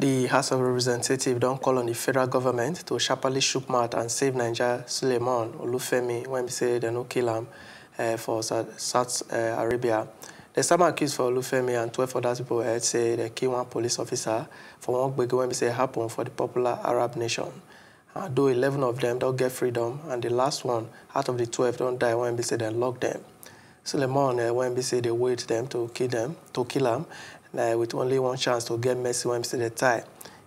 The House of Representatives don't call on the federal government to sharply shook mouth and save Naija Suliamon Olufemi when we say they no kill him for Saudi Arabia. The some accused for Olufemi and 12 other people say they kill one police officer for one big when we say happen for the popular Arab nation. Though 11 of them don't get freedom, and the last one out of the 12 don't die when we say they lock them. Suliamon, when we say they wait them to kill them, with only one chance to get mercy when we say they tie.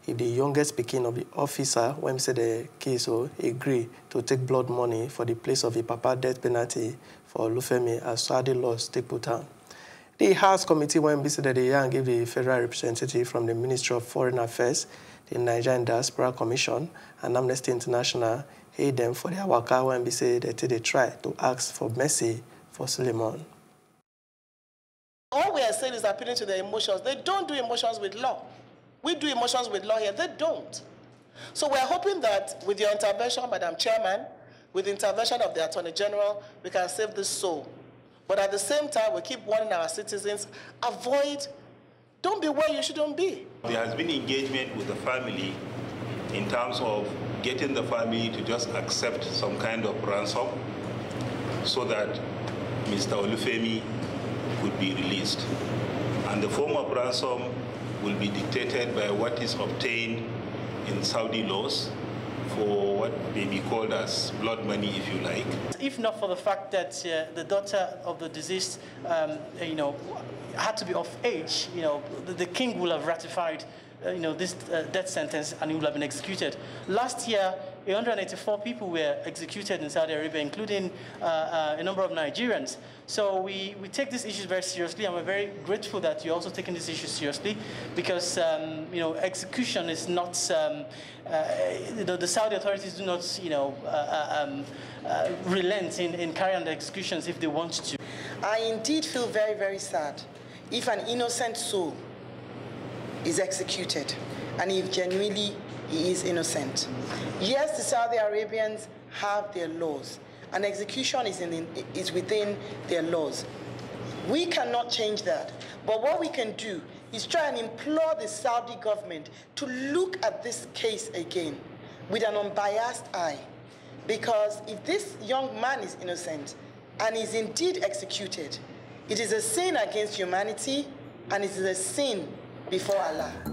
If the youngest picking of the officer when we say the case so agree to take blood money for the place of the papa death penalty for Olufemi as Saudi laws take put down. The House Committee when we say that they young give the federal representative from the Ministry of Foreign Affairs, the Nigerian Diaspora Commission, and Amnesty International aid them for their waka when we say that they try to ask for mercy for Suliamon. All we are saying is appealing to their emotions. They don't do emotions with law. We do emotions with law here. They don't. So we're hoping that with your intervention, Madam Chairman, with the intervention of the Attorney General, we can save this soul. But at the same time, we keep warning our citizens, avoid, don't be where you shouldn't be. There has been engagement with the family in terms of getting the family to just accept some kind of ransom so that Mr. Olufemi would be released. And the form of ransom will be dictated by what is obtained in Saudi laws for what may be called as blood money, if you like. If not for the fact that the daughter of the deceased, had to be of age, the king will have ratified, this death sentence, and he would have been executed. Last year, 184 people were executed in Saudi Arabia, including a number of Nigerians. So we take these issues very seriously, and we're very grateful that you're also taking this issue seriously, because execution is not the Saudi authorities do not relent in carrying the executions if they want to. I indeed feel very, very sad if an innocent soul is executed, and if genuinely he is innocent. Yes, the Saudi Arabians have their laws, and execution is within their laws. We cannot change that, but what we can do is try and implore the Saudi government to look at this case again with an unbiased eye, because if this young man is innocent and is indeed executed, it is a sin against humanity, and it is a sin before Allah.